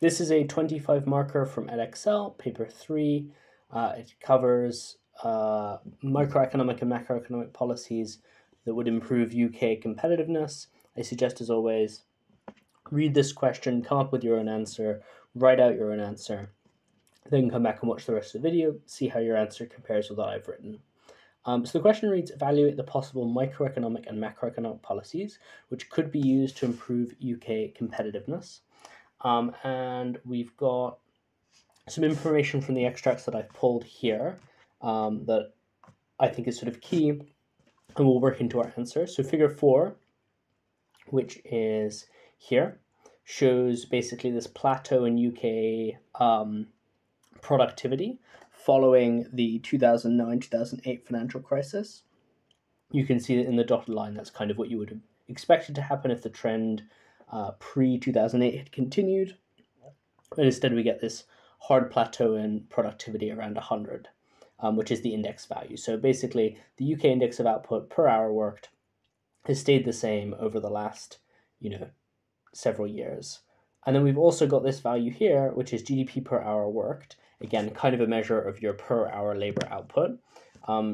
This is a 25 marker from Edexcel, paper 3. It covers microeconomic and macroeconomic policies that would improve UK competitiveness. I suggest, as always, read this question, come up with your own answer, write out your own answer, then come back and watch the rest of the video, see how your answer compares with what I've written. So the question reads, evaluate the possible microeconomic and macroeconomic policies which could be used to improve UK competitiveness. And we've got some information from the extracts that I've pulled here that I think is sort of key, and we'll work into our answer. So figure 4, which is here, shows basically this plateau in UK productivity following the 2009-2008 financial crisis. You can see that in the dotted line, that's kind of what you would have expected to happen if the trend pre-2008 had continued. And instead we get this hard plateau in productivity around 100, which is the index value. So basically the UK index of output per hour worked has stayed the same over the last, several years. And then we've also got this value here, which is GDP per hour worked. Again, kind of a measure of your per hour labor output.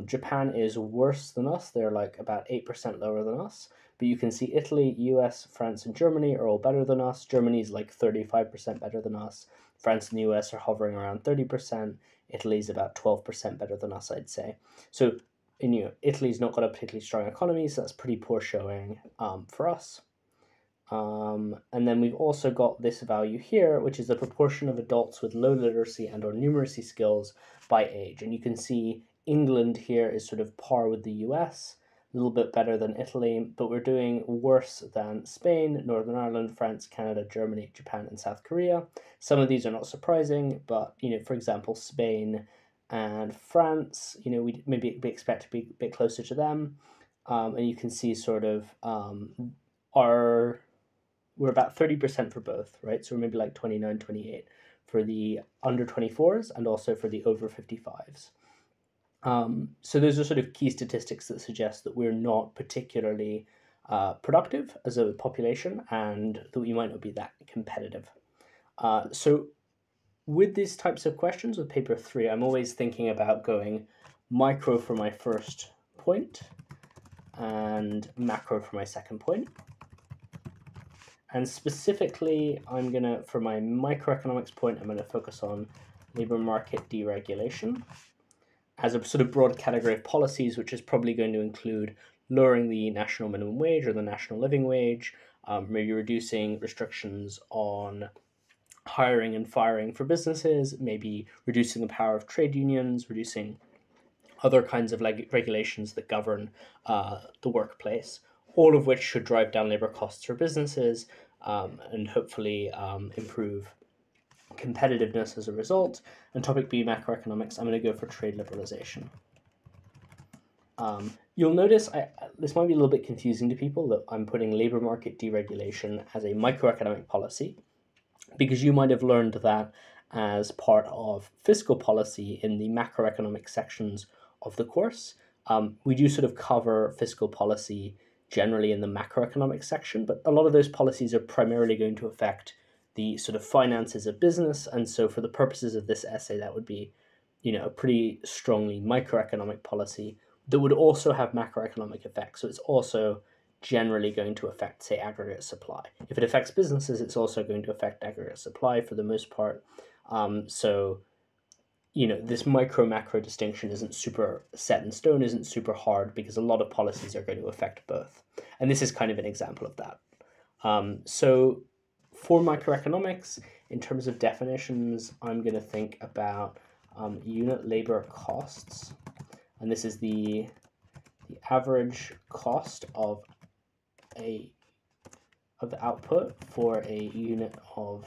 Japan is worse than us. They're like about 8% lower than us. But you can see Italy, US, France, and Germany are all better than us. Germany's like 35% better than us. France and the US are hovering around 30%. Italy's about 12% better than us, I'd say. So Italy's not got a particularly strong economy, so that's pretty poor showing for us. And then we've also got this value here, which is the proportion of adults with low literacy and or numeracy skills by age. And you can see England here is sort of par with the US, a little bit better than Italy, but we're doing worse than Spain, Northern Ireland, France, Canada, Germany, Japan, and South Korea. Some of these are not surprising, but, for example, Spain and France, we maybe expect to be a bit closer to them. And you can see sort of we're about 30% for both, right? So we're maybe like 29, 28 for the under 24s and also for the over 55s. So those are sort of key statistics that suggest that we're not particularly productive as a population and that we might not be that competitive. So with these types of questions, with paper 3, I'm always thinking about going micro for my first point and macro for my second point. And specifically, I'm going to, for my microeconomics point, I'm going to focus on labor market deregulation as a sort of broad category of policies, which is probably going to include lowering the national minimum wage or the national living wage, maybe reducing restrictions on hiring and firing for businesses, maybe reducing the power of trade unions, reducing other kinds of regulations that govern the workplace, all of which should drive down labor costs for businesses and hopefully improve competitiveness as a result. And topic B, macroeconomics, I'm going to go for trade liberalization. You'll notice, this might be a little bit confusing to people, that I'm putting labor market deregulation as a microeconomic policy, because you might have learned that as part of fiscal policy in the macroeconomic sections of the course. We do sort of cover fiscal policy generally in the macroeconomic section, but a lot of those policies are primarily going to affect the sort of finances of business, and so for the purposes of this essay, that would be, a pretty strongly microeconomic policy that would also have macroeconomic effects. So it's also generally going to affect, say, aggregate supply. If it affects businesses, it's also going to affect aggregate supply for the most part. So, this micro-macro distinction isn't super set in stone, isn't super hard, because a lot of policies are going to affect both. And this is kind of an example of that. So for microeconomics, in terms of definitions, I'm going to think about unit labor costs. And this is the average cost of the output for a unit of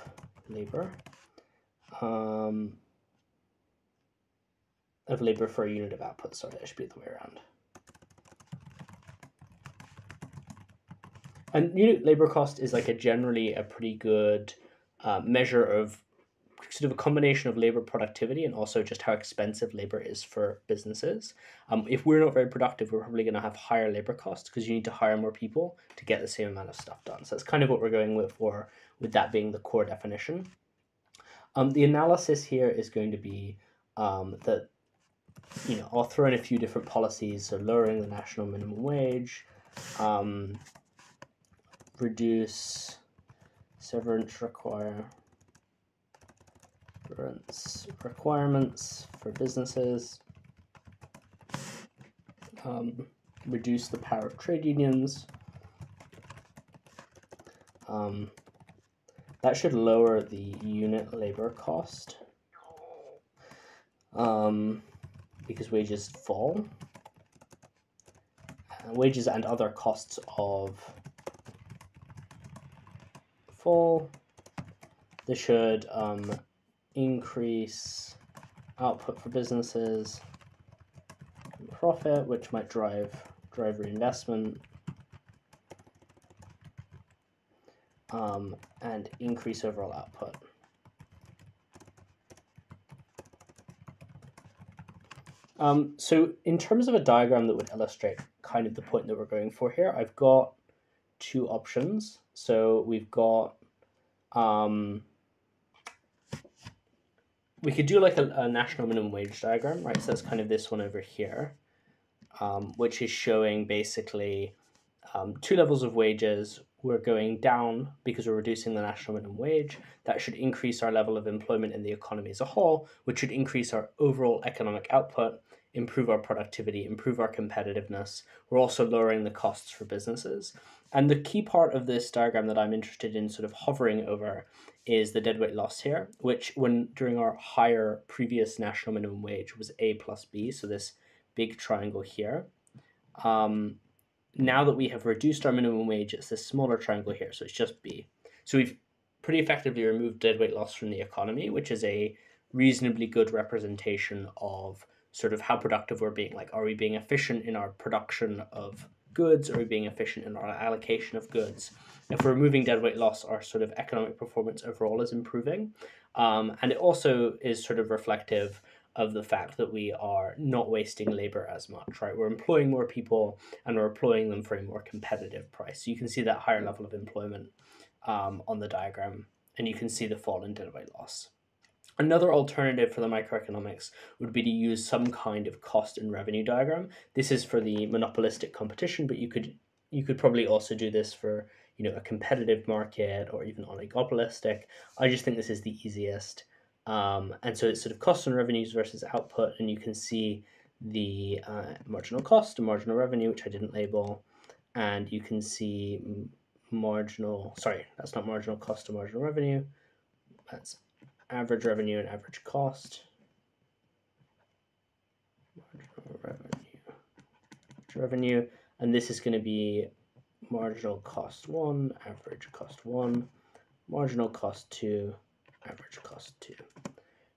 labor, of labor for a unit of output. Sorry, that should be the way around. And unit labor cost is like generally a pretty good measure of sort of a combination of labor productivity and also just how expensive labor is for businesses. If we're not very productive, we're probably going to have higher labor costs because you need to hire more people to get the same amount of stuff done. So that's kind of what we're going with that being the core definition. The analysis here is going to be that, you know, I'll throw in a few different policies, so lowering the national minimum wage, reduce severance requirements for businesses, reduce the power of trade unions. That should lower the unit labor cost because wages fall. Wages and other costs of fall. This should increase output for businesses and profit, which might drive reinvestment. And increase overall output. So in terms of a diagram that would illustrate kind of the point that we're going for here, I've got two options. So we've got, we could do like a national minimum wage diagram, right? So that's kind of this one over here, which is showing basically two levels of wages. We're going down because we're reducing the national minimum wage. That should increase our level of employment in the economy as a whole, which should increase our overall economic output, improve our productivity, improve our competitiveness. We're also lowering the costs for businesses. And the key part of this diagram that I'm interested in sort of hovering over is the deadweight loss here, which when during our higher previous national minimum wage was A plus B, so this big triangle here. Now that we have reduced our minimum wage, it's this smaller triangle here, so it's just B. So we've pretty effectively removed deadweight loss from the economy, which is a reasonably good representation of sort of how productive we're being. Like, are we being efficient in our production of goods? Are we being efficient in our allocation of goods? If we're removing deadweight loss, our sort of economic performance overall is improving. And it also is sort of reflective of the fact that we are not wasting labor as much, right? We're employing more people and we're employing them for a more competitive price. So you can see that higher level of employment on the diagram, and you can see the fall in deadweight loss. Another alternative for the microeconomics would be to use some kind of cost and revenue diagram. This is for the monopolistic competition, but you could probably also do this for, you know, a competitive market or even oligopolistic. I just think this is the easiest. And so it's sort of costs and revenues versus output, and you can see the marginal cost and marginal revenue, which I didn't label, and you can see marginal, sorry, that's not marginal cost and marginal revenue, that's average revenue and average cost, marginal revenue, and this is going to be marginal cost 1, average cost 1, marginal cost 2, average cost 2.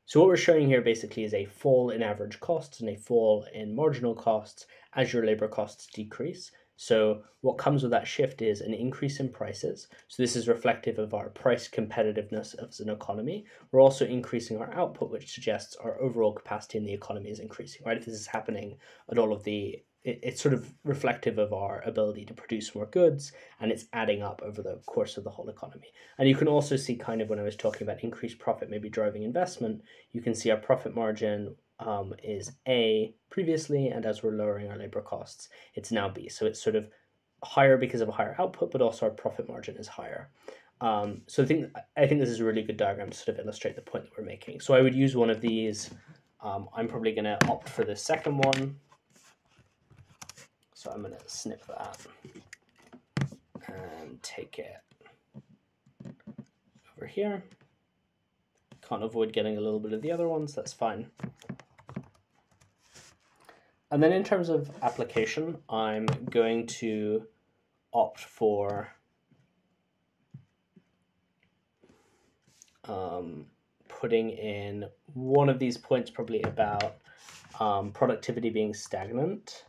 So what we're showing here basically is a fall in average costs and a fall in marginal costs as your labor costs decrease. So what comes with that shift is an increase in prices. So this is reflective of our price competitiveness as an economy. We're also increasing our output, which suggests our overall capacity in the economy is increasing, right? If this is happening at all of the, it's sort of reflective of our ability to produce more goods, and it's adding up over the course of the whole economy. And you can also see kind of when I was talking about increased profit maybe driving investment, you can see our profit margin is A previously, and as we're lowering our labor costs, it's now B. So it's sort of higher because of a higher output, but also our profit margin is higher. So I think this is a really good diagram to sort of illustrate the point that we're making. So I would use one of these. I'm probably going to opt for the second one. So I'm going to snip that and take it over here. Can't avoid getting a little bit of the other ones, that's fine. And then in terms of application, I'm going to opt for putting in one of these points, probably about productivity being stagnant.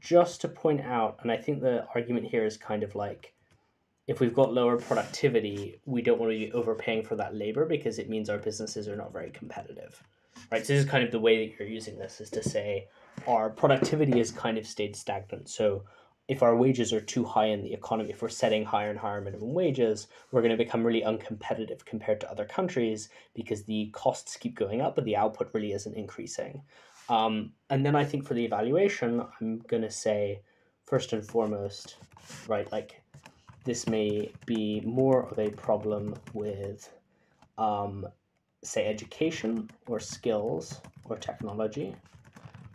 Just to point out, and I think the argument here is kind of like, if we've got lower productivity, we don't want to be overpaying for that labor because it means our businesses are not very competitive, right? So this is kind of the way that you're using this, is to say our productivity has kind of stayed stagnant. So if our wages are too high in the economy, if we're setting higher and higher minimum wages, we're going to become really uncompetitive compared to other countries because the costs keep going up, but the output really isn't increasing. And then I think for the evaluation, I'm going to say, first and foremost, right, like this may be more of a problem with, say, education or skills or technology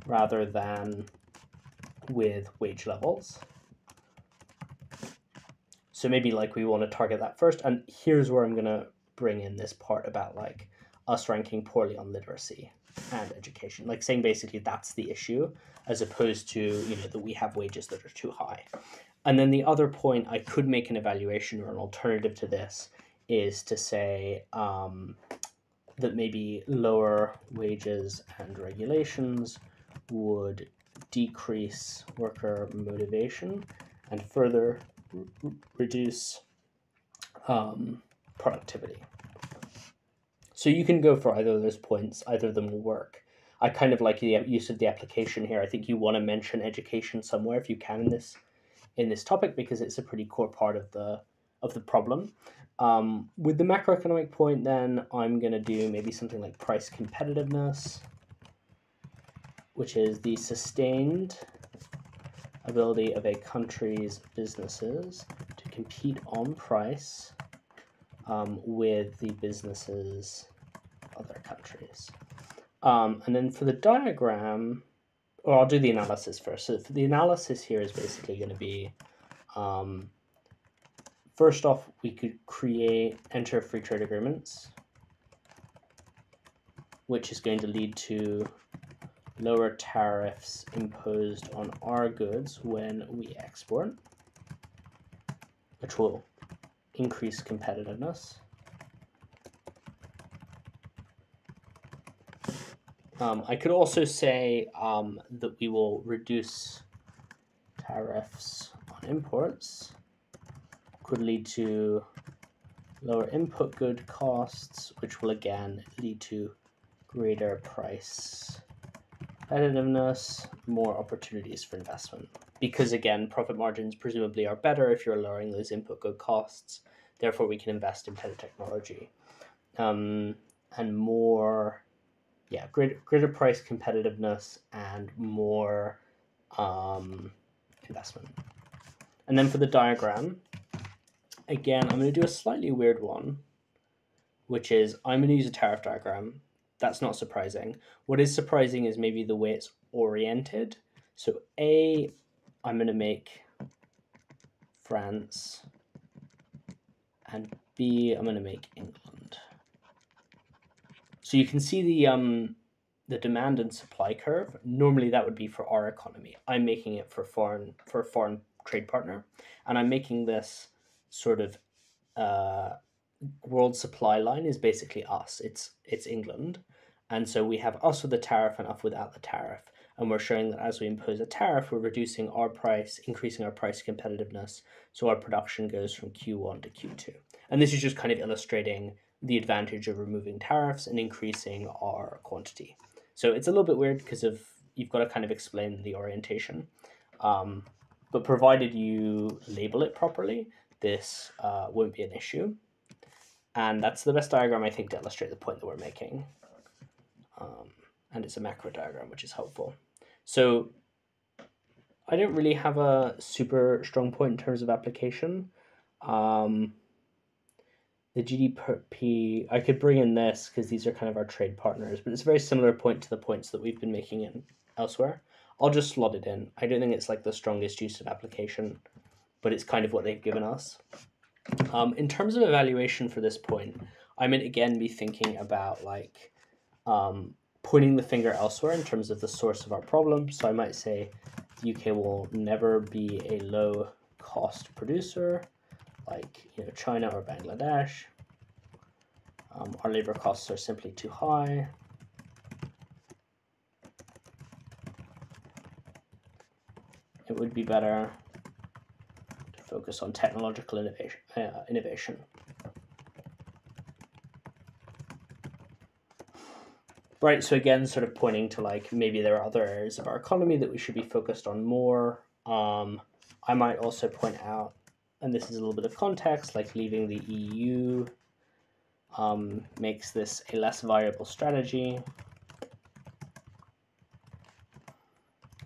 rather than with wage levels. So maybe like we want to target that first. And here's where I'm going to bring in this part about like us ranking poorly on literacy and education, like saying basically that's the issue, as opposed to, you know, that we have wages that are too high. And then the other point I could make an evaluation or an alternative to this is to say that maybe lower wages and regulations would decrease worker motivation and further reduce productivity. So you can go for either of those points, either of them will work. I kind of like the use of the application here. I think you want to mention education somewhere if you can in this topic, because it's a pretty core part of the problem. With the macroeconomic point, then I'm going to do maybe something like price competitiveness, which is the sustained ability of a country's businesses to compete on price with the businesses of other countries. And then for the diagram, or I'll do the analysis first. So for the analysis here is basically going to be, first off, we could enter free trade agreements, which is going to lead to lower tariffs imposed on our goods when we export, which will increase competitiveness. I could also say that we will reduce tariffs on imports, could lead to lower input good costs, which will again lead to greater price competitiveness, more opportunities for investment. Because again, profit margins presumably are better if you're lowering those input good costs. Therefore, we can invest in better technology. And more, yeah, greater price competitiveness and more investment. And then for the diagram, again, I'm going to do a slightly weird one, which is I'm going to use a tariff diagram. That's not surprising. What is surprising is maybe the way it's oriented. So A, I'm going to make France, and B, I'm going to make England. So you can see the demand and supply curve. Normally that would be for our economy. I'm making it for a foreign trade partner, and I'm making this sort of world supply line is basically us. It's England. And so we have us with the tariff and us without the tariff. And we're showing that as we impose a tariff, we're reducing our price, increasing our price competitiveness. So our production goes from Q1 to Q2. And this is just kind of illustrating the advantage of removing tariffs and increasing our quantity. So it's a little bit weird because of you've got to kind of explain the orientation. But provided you label it properly, this won't be an issue. And that's the best diagram, I think, to illustrate the point that we're making. And it's a macro diagram, which is helpful. So I don't really have a super strong point in terms of application. The GDP, I could bring in this because these are kind of our trade partners, but it's a very similar point to the points that we've been making in elsewhere. I'll just slot it in. I don't think it's like the strongest use of application, but it's kind of what they've given us. In terms of evaluation for this point, I might again be thinking about like pointing the finger elsewhere in terms of the source of our problem. So I might say the UK will never be a low cost producer like, you know, China or Bangladesh. Our labor costs are simply too high. It would be better focus on technological innovation. Right, so again, sort of pointing to like maybe there are other areas of our economy that we should be focused on more. I might also point out, and this is a little bit of context, like leaving the EU makes this a less viable strategy,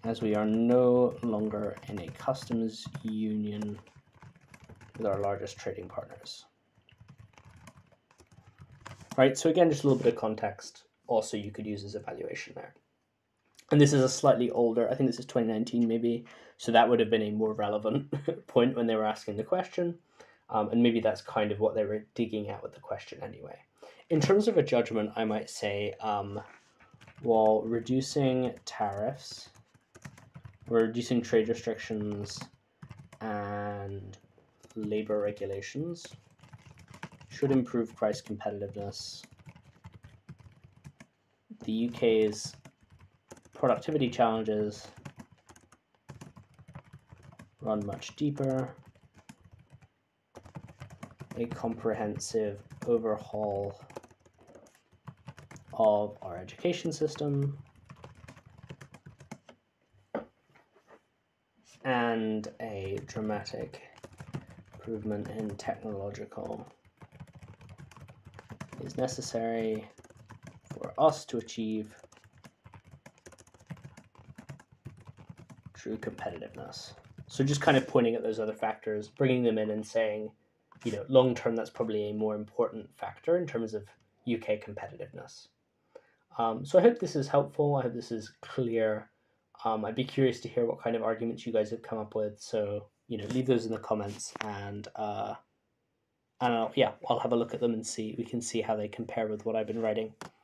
as we are no longer in a customs union with our largest trading partners. Right, so again, just a little bit of context. Also, you could use as a valuation there. And this is a slightly older, I think this is 2019 maybe, so that would have been a more relevant point when they were asking the question. And maybe that's kind of what they were digging at with the question anyway. In terms of a judgment, I might say, while reducing tariffs, we're reducing trade restrictions and labor regulations, should improve price competitiveness. The UK's productivity challenges run much deeper. A comprehensive overhaul of our education system. And a dramatic improvement in technological is necessary for us to achieve true competitiveness. So just kind of pointing at those other factors, bringing them in and saying, you know, long term, that's probably a more important factor in terms of UK competitiveness. So I hope this is helpful. I hope this is clear. I'd be curious to hear what kind of arguments you guys have come up with. So, you know, leave those in the comments, and I'll have a look at them and see, we can see how they compare with what I've been writing.